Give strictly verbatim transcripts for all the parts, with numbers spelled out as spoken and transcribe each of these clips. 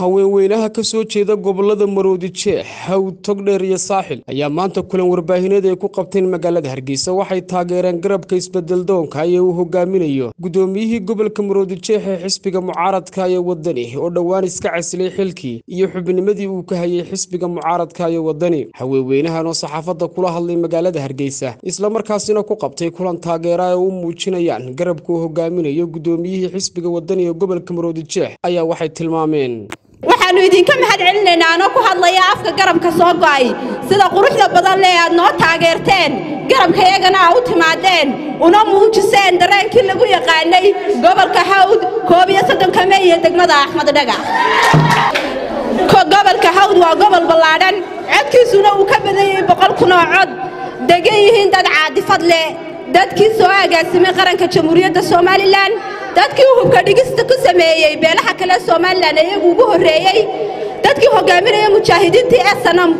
haweenweynaha ka soo jeeda gobolada Maroodijeex Hawd Togdheer iyo Saaxil ayaa maanta kulan warbaahineed ay ku qabteen magaalada Hargeysa waxay taageereen garabka isbedel doonka ee uu hogaaminayo gudoomiyihii gobolka Maroodijeex ee xisbiga mucaaradka ee Waddani oo dhawaan iska casilay xilkii iyo xubnimadii uu ka hayay xisbiga mucaaradka ee Waddani haweenweynaha oo saxaafadda kula hadlay magaalada Hargeysa isla markaasina ku qabtay kulan taageero ay u muujinayaan garabka uu hogaaminayo gudoomiyihii xisbiga Waddani ee gobolka Maroodijeex ayaa waxay tilmaameen waxaanu idinka mahad celinayna anoo ku hadlaya afka garabka soo go'ay sida quruxda badan leh aad noo taageerteen garabka iyagana u timaadeen una muujiseen dareenkii lagu yaqaanay gobolka Hawd koob iyo soddon iyo degmada Axmed Dhagax ko gobolka Hawd waa gobol ballaadhan codkiisuna uu ka badan yahay boqol kun oo cod degan yihiin dad caadi fadle dadkii soo agaasimay qaranka jamhuuriyadda Soomaaliland dadkii hubka dhigista ku sameeyay beelaha kala Soomaaliland ee ugu horeeyay dadkii hogaaminaya mujaahidiinta ee sanam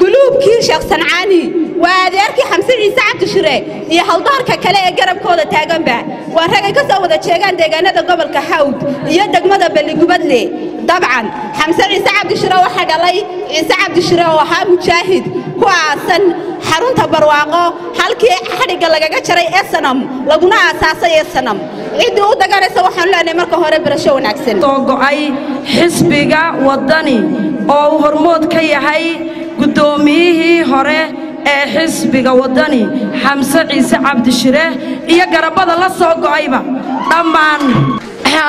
guluubkii Sheekh Sancaani waa adeerkii Xamse Ciise Cabdishire iyo haldaarka kale ee garabkooda taaganba waa ragay ka soo wada jeegan deegaanada gobolka Hawd iyo degmada Baligubadle dabcan Xamse Ciise Cabdishire waxa dhalay Ciise Cabdishire oo ahaa mujaahid ku aasan xarunta barwaaqo halkii xadhiga lagaga jaray ee sanam laguna aasaasay ee sanam cidii u daganaysa waxaan leenahay marka hore barasho wanaagsan oo go'ay xisbiga Waddani oo hormood ka yahay gudoomiyihii hore ee xisbiga Waddani Xamse Ciise Cabdishire iyo garabada la soo go'ayba dhamaan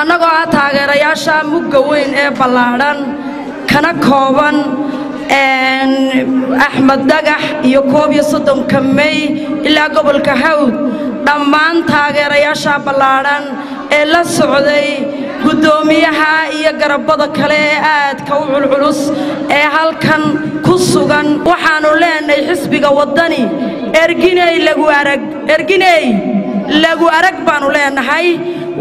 anagoo ah taageerayaasha mugga weyn ee ballaadhan kana kooban een Axmed Dhagax iyo koob iyo soddon kamay ila gobolka Hawd dhamaan taageerayaasha ballaadhan ee la socday gudoomiyaha iyo garabada kale ee aad ka u culculus ee halkan ku sugan waxaanu leenay xisbiga Waddani erginay lagu arag erginay lagu arag baanu leenahay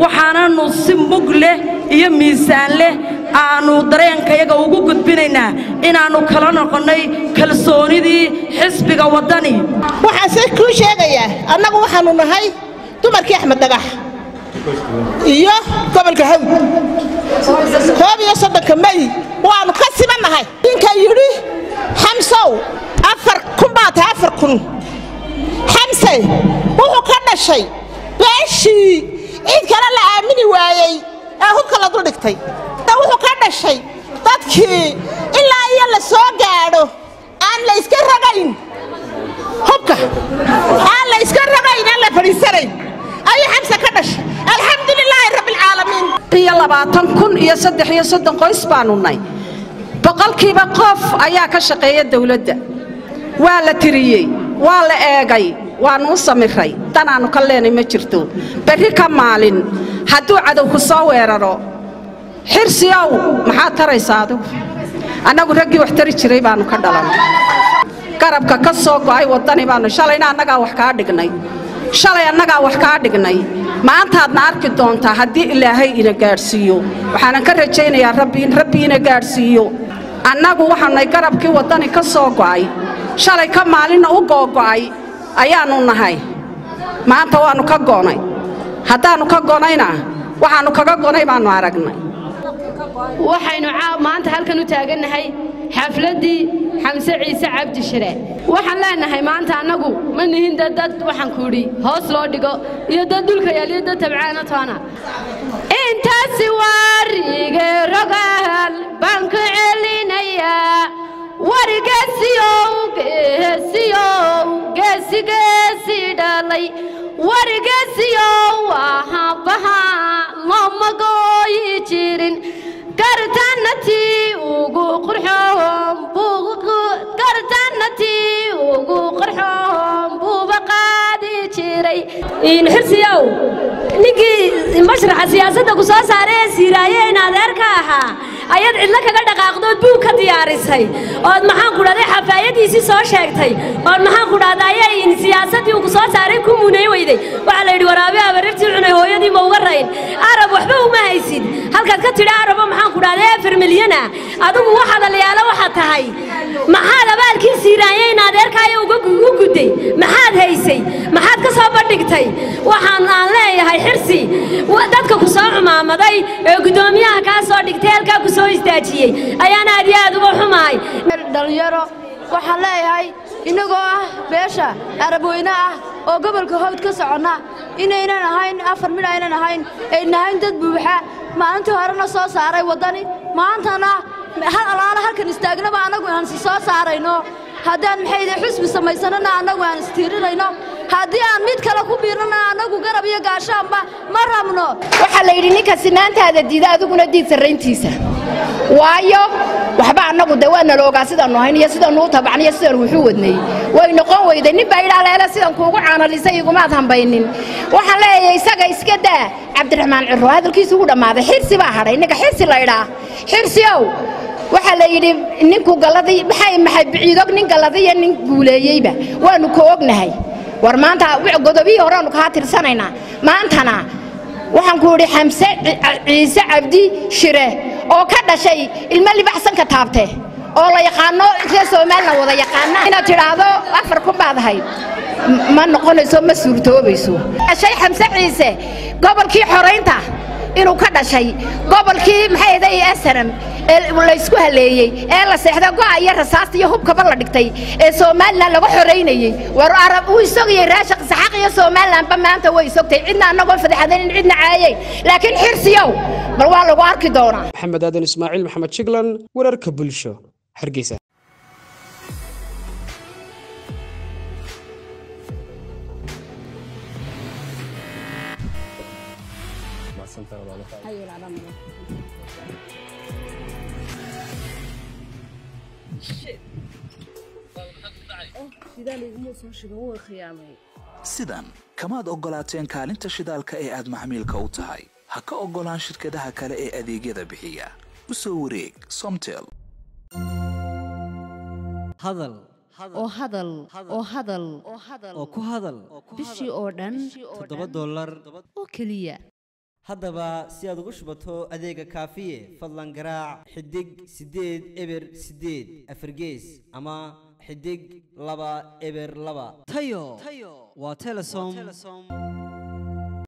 waxaananu si mug leh iyo miisaan leh aanu dareenkayaga ugu gudbinayna inaanu kala noqonay kalsoonidii xisbiga Waddani waxa si ku sheegaya annagu waxaanu nahay dumarkii Axmed Dhagax iyo gobolka Hawd koob iyo soddon kamay waanu ka simanahay ninka yiri Xamsow afar kumbaad afar kun Xamse wuxuu ka dhashay baashi cid kale la aamini waayay ahub kala dul dhigtay wuxuu ka dhashay dadkii ilaa iyo la soo gaaro aan la iska ragayn hubka aan la iska ragayn aan la fariisanay ayuu Xamse ka dhashay alxamdulilaahi rabbil caalamiin labaatan kun iyo saddex iyo soddon qoys baanu nahay boqolkiiba qof ayaa ka shaqeeya dawladda waa la tiriyay waa la eegay waanu samiray tanaanu ka leenay ma jirto bari ka maalin hadduu cadow ku soo weeraro xirsiyaw maxaa taraysaado anagu ragii wax tari jiray baanu ka dhalanay garabka ka soo go'ay Waddani baanu shalayna anaga wax ka dhignay shalay anaga wax ka dhignay maanta aad arki doontaa hadii Ilaahay ina gaarsiiyo waxaan ka rajaynayaa Rabbi in Rabbi ina gaarsiiyo anagu waxaanay garabkii Waddani ka soo go'ay shalay ka maalin oo go'ay ayaanu nahay maanta waanu ka go'nay hadaanu ka go'nayna waxaanu kaga go'nay baanu aragnay waxaynu maanta halkan u taaganahay xafladii Xamse Ciise Cabdishire waxaan leenahay maanta anagu ma nihin dad waxaan kuuri hoos loo dhigo iyo dad dulka yaaliyo dad tabcaana taana intaas wariga rogaal bank celinaya wariga siyow siyow geesiga sidalay wariga siyow waha baha lama gooyirin كرتنتي وجو قرحهم بوق كرتنتي وجو قرحهم بوقادي شري إن حرسيو نجي مشرح السياسة تقصص عليه سيرايين أذكرها أيد إلا كذا دقاقدود بوق ديارسهاي أو مهان قراده حفاية ديسي صاشكتهاي أو مهان قراده أيه إن السياسة تقصص عليه كموني ويدي وعلى الورابي أبرفتي عنه هو يدي موجرين عرب وحبه وما هيسيد هل كذا ترى عرب مهان قراده فرملينا أدوم واحد اللي على واحد تهاي ما هذا بالك سيراين هذاك أيوة وجودي ما هذا هيسي ما هذا كسبتك تهاي وحن عليه هاي حرسي ودك كسر ما مداي قدوميها كسرتك تلك كسر استأجيه أيانا رياض وحماي دليره وحلاي هاي إنه جوا بيشة أربوينا وقبل كهود كسرنا إن إن أنا هين أفر من إن أنا هين إن هين تدبحه ما أنتوا هرنا صوص عري وطني ما أنتنا هالألعاب هالكن استأجنا ما أنا جوهن صوص عرينا هذا المحيط حسب السماء سننا أنا جوهن استيرينا هذا أميد كلا كبيرنا أنا جوهن ربي جاشام ما مرة منه وحلايريني كسنان هذا الديد هذا كنا ديد سرين تيسه وايو وحبا أنا جود وأنا لو قاصد أنه هين يصير أنه طبعا يصير وحودني وينقوم ويدني بعيد على لسه أنكوا عنا لسه يقوم أثنى بينين وحلاي يسقى يسكده عبد الرحمن عرو هذا الكيس وده ما ذا حرس بحره إنك حرس لا يراه حرس يو وحلاي يدي نكوا قلادي بحاي محي بعيدك نك قلادي نقوله يبه ونكوا أجنهاي ورمان تا وقدوبي ورا نكهاتر سنينا ما أنتنا وحنقولي حمسة عيسى عبدي شره أو كذا شيء الملي بحسن كتابته الله يقانو كسر مالنا ولا يقانا إن ترادو أفركم بعض هاي ما نقول يسوم مسورته بيسو الشيء حمسة عيسى قبل كي حرينته إنه كذا شيء قبل كي محيدا يأسرم ولا يسقها ليه إلا سحدا قا يرساست يهوب قبل لا دكتي يسوم مالنا لو حريني وعرب ويسوق يراشق سحق يسوم مالنا بما أنت ويسوقتي عندنا نقول في هذين عندنا عايين لكن حرسيو بالوالله وارك دورة محمد هذا إسماعيل محمد شقلن وركب بالشو حرقيسة. sidan kamaad ogolaateen kaalinta shidaalka ee aad maxmiilka u tahay ha ka ogolaan shirkadaha kale ee adeegyada bixiya u soo wareeg Somtel hadal oo hadal oo hadal oo ku hadal bishii oo dhan todoba dollar oo kaliya haddaba si aad ugu shubato adeega kaafiye fadlan garaac xidig sideed eber sideed afargees ama حديق لبا إبر لبا تيو واتيلسوم